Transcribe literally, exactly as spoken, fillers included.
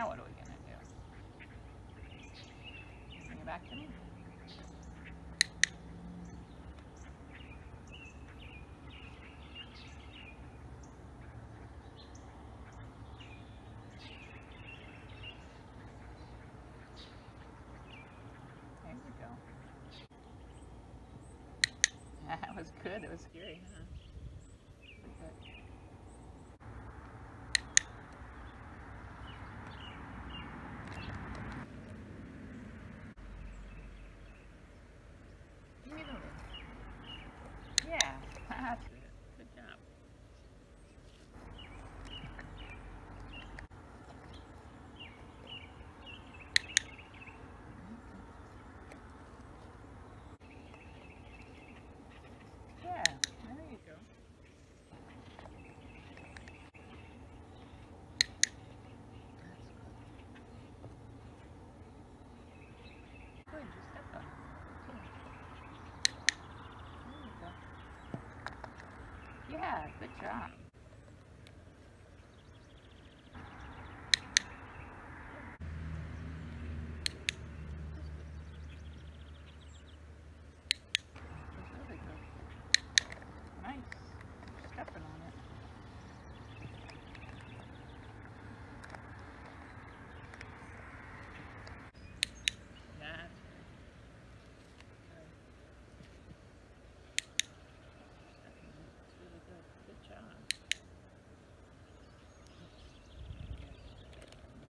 Now what are we gonna do? Bring it back to me? There we go. That was good, it was scary, huh? Yeah, good job.